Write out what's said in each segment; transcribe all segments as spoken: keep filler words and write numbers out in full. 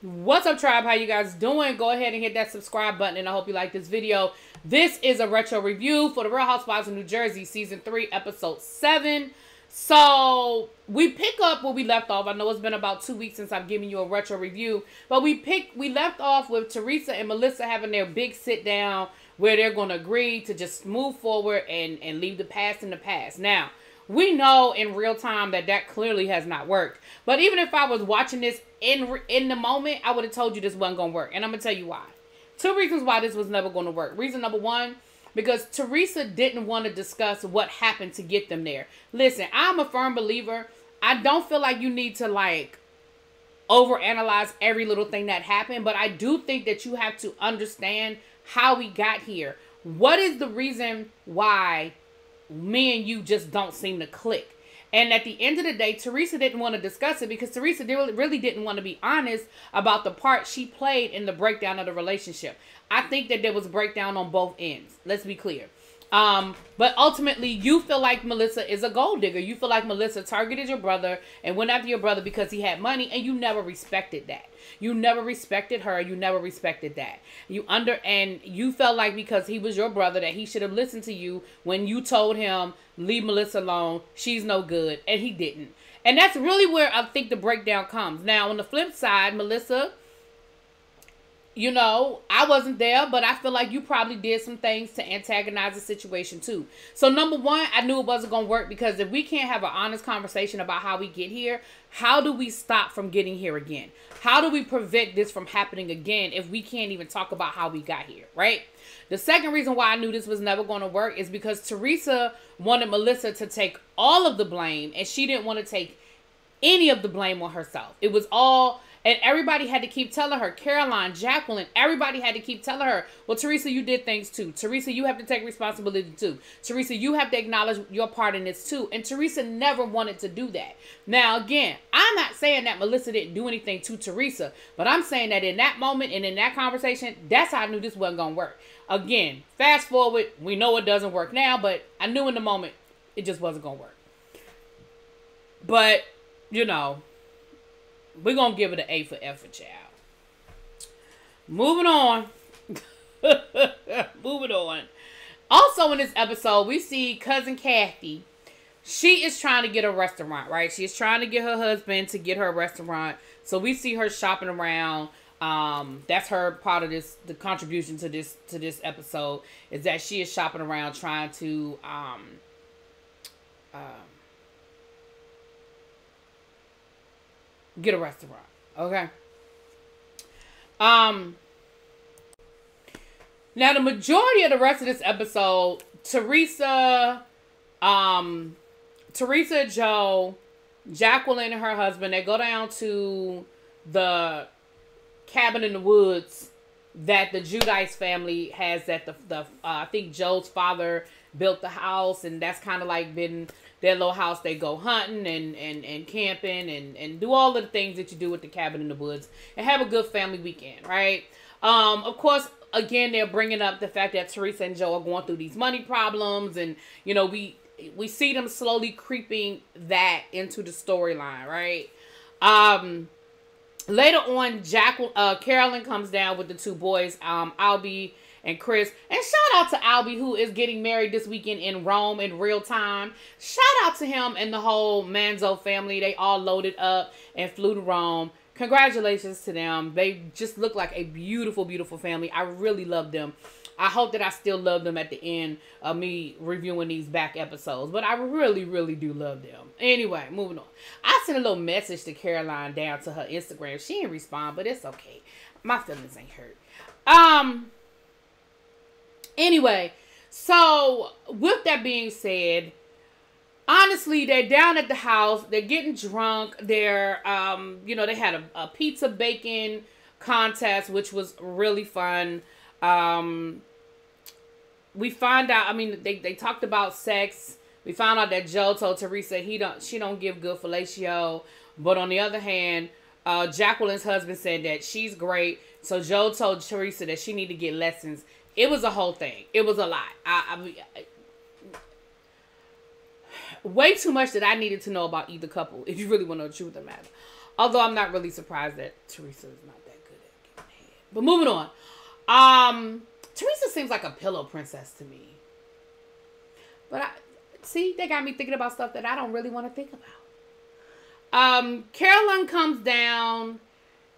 What's up, tribe? How you guys doing? Go ahead and hit that subscribe button, and I hope you like this video. This is a retro review for The Real Housewives of New Jersey, Season three, Episode seven. So we pick up where we left off. I know it's been about two weeks since I've given you a retro review, but we pick we left off with Teresa and Melissa having their big sit down where they're going to agree to just move forward and, and leave the past in the past. Now, we know in real time that that clearly has not worked. But even if I was watching this in, in the moment, I would have told you this wasn't going to work. And I'm going to tell you why. Two reasons why this was never going to work. Reason number one, because Teresa didn't want to discuss what happened to get them there. Listen, I'm a firm believer. I don't feel like you need to like overanalyze every little thing that happened. But I do think that you have to understand how we got here. What is the reason why me and you just don't seem to click? And at the end of the day, Teresa didn't want to discuss it because Teresa really didn't want to be honest about the part she played in the breakdown of the relationship. I think that there was breakdown on both ends. Let's be clear. Um, but ultimately, you feel like Melissa is a gold digger. You feel like Melissa targeted your brother and went after your brother because he had money, and you never respected that. You never respected her. You never respected that. You under and you felt like because he was your brother that he should have listened to you when you told him, leave Melissa alone. She's no good. And he didn't. And that's really where I think the breakdown comes. Now, on the flip side, Melissa, you know, I wasn't there, but I feel like you probably did some things to antagonize the situation too. So number one, I knew it wasn't going to work because if we can't have an honest conversation about how we get here, how do we stop from getting here again? How do we prevent this from happening again if we can't even talk about how we got here, right? The second reason why I knew this was never going to work is because Teresa wanted Melissa to take all of the blame and she didn't want to take any of the blame on herself. It was all... And everybody had to keep telling her, Caroline, Jacqueline, everybody had to keep telling her, well, Teresa, you did things too. Teresa, you have to take responsibility too. Teresa, you have to acknowledge your part in this too. And Teresa never wanted to do that. Now, again, I'm not saying that Melissa didn't do anything to Teresa, but I'm saying that in that moment and in that conversation, that's how I knew this wasn't going to work. Again, fast forward, we know it doesn't work now, but I knew in the moment it just wasn't going to work. But, you know... We're going to give it an A for effort, child. Moving on. Moving on. Also in this episode, we see Cousin Kathy. She is trying to get a restaurant, right? She is trying to get her husband to get her a restaurant. So we see her shopping around. Um, that's her part of this, the contribution to this, to this episode, is that she is shopping around trying to... Um, um, get a restaurant, okay? Um. Now, the majority of the rest of this episode, Teresa, um, Teresa, Joe, Jacqueline, and her husband, they go down to the cabin in the woods that the Judice family has. That the the uh, I think Joe's father built the house, and that's kind of like been their little house. They go hunting and, and, and camping and, and do all of the things that you do with the cabin in the woods and have a good family weekend, right? Um, of course, again, they're bringing up the fact that Teresa and Joe are going through these money problems and, you know, we, we see them slowly creeping that into the storyline, right? Um, later on, Jack, uh, Caroline comes down with the two boys, um, Albie and Chris. And shout out to Albie, who is getting married this weekend in Rome in real time. Shout out to him and the whole Manzo family. They all loaded up and flew to Rome. Congratulations to them. They just look like a beautiful, beautiful family. I really love them. I hope that I still love them at the end of me reviewing these back episodes. But I really, really do love them. Anyway, moving on. I sent a little message to Caroline down to her Instagram. She didn't respond, but it's okay. My feelings ain't hurt. Um... Anyway, so with that being said, honestly, they're down at the house. They're getting drunk. They're, um, you know, they had a, a pizza baking contest, which was really fun. Um, we find out, I mean, they, they talked about sex. We found out that Joe told Teresa he don't, she don't give good fellatio. But on the other hand, uh, Jacqueline's husband said that she's great. So Joe told Teresa that she need to get lessons. It was a whole thing. It was a lot. I, I, I, way too much that I needed to know about either couple, if you really want to know the truth of the matter. Although I'm not really surprised that Teresa is not that But moving on. Um, Teresa seems like a pillow princess to me. But I, see, they got me thinking about stuff that I don't really want to think about. Um, Caroline comes down,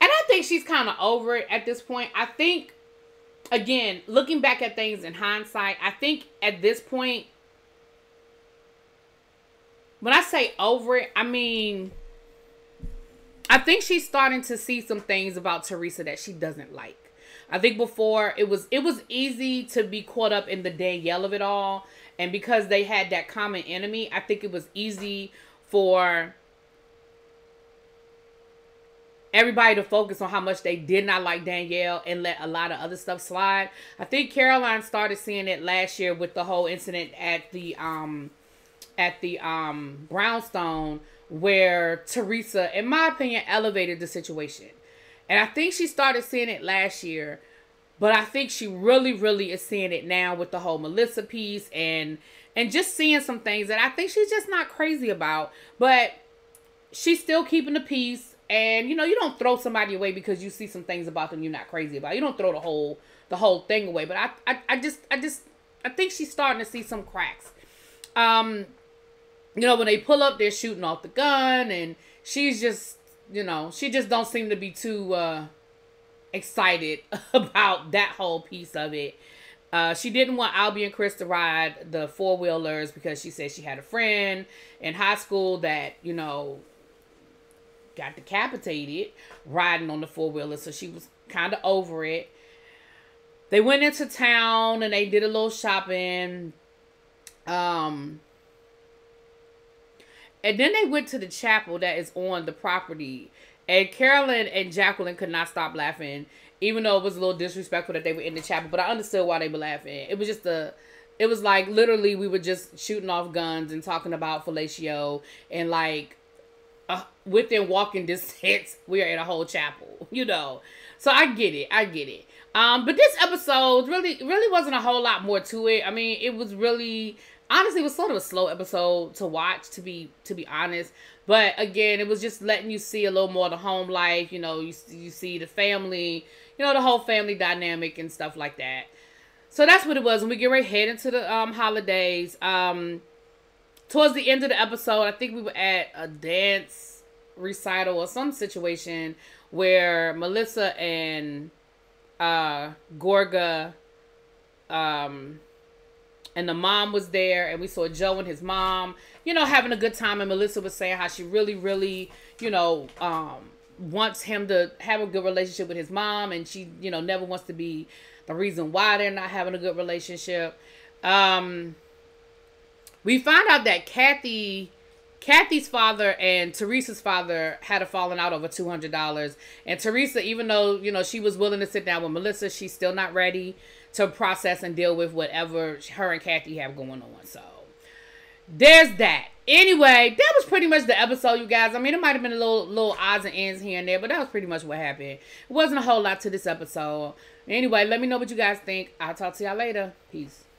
and I think she's kind of over it at this point. I think, again, looking back at things in hindsight, I think at this point, when I say over it, I mean, I think she's starting to see some things about Teresa that she doesn't like. I think before it was, it was easy to be caught up in the Danielle of it all. And because they had that common enemy, I think it was easy for everybody to focus on how much they did not like Danielle and let a lot of other stuff slide. I think Caroline started seeing it last year with the whole incident at the, um, at the, um, brownstone, where Teresa, in my opinion, elevated the situation. And I think she started seeing it last year, but I think she really, really is seeing it now with the whole Melissa piece and, and just seeing some things that I think she's just not crazy about, but she's still keeping the peace. And, you know, you don't throw somebody away because you see some things about them you're not crazy about. You don't throw the whole, the whole thing away. But I, I, I just, I just, I think she's starting to see some cracks. Um, you know, when they pull up, they're shooting off the gun, and she's just, you know, she just don't seem to be too uh, excited about that whole piece of it. Uh, she didn't want Albie and Chris to ride the four-wheelers because she said she had a friend in high school that, you know, got decapitated riding on the four-wheeler, so she was kind of over it. They went into town and they did a little shopping, um and then they went to the chapel that is on the property, and Caroline and Jacqueline could not stop laughing, even though it was a little disrespectful that they were in the chapel, but I understood why they were laughing. It was just a it was like, literally, we were just shooting off guns and talking about fellatio, and like, Uh, within walking distance, we are in a whole chapel, you know. So I get it. I get it. Um, but this episode really, really wasn't a whole lot more to it. I mean, it was really, honestly, it was sort of a slow episode to watch, to be, to be honest. But again, it was just letting you see a little more of the home life, you know, you, you see the family, you know, the whole family dynamic and stuff like that. So that's what it was. When we get right head into the um, holidays, um, towards the end of the episode, I think we were at a dance recital or some situation where Melissa and uh, Gorga um, and the mom was there. And we saw Joe and his mom, you know, having a good time. And Melissa was saying how she really, really, you know, um, wants him to have a good relationship with his mom. And she, you know, never wants to be the reason why they're not having a good relationship. Um... We find out that Kathy, Kathy's father and Teresa's father had a falling out over two hundred dollars. And Teresa, even though, you know, she was willing to sit down with Melissa, she's still not ready to process and deal with whatever her and Kathy have going on. So there's that. Anyway, that was pretty much the episode, you guys. I mean, it might have been a little, little odds and ends here and there, but that was pretty much what happened. It wasn't a whole lot to this episode. Anyway, let me know what you guys think. I'll talk to y'all later. Peace.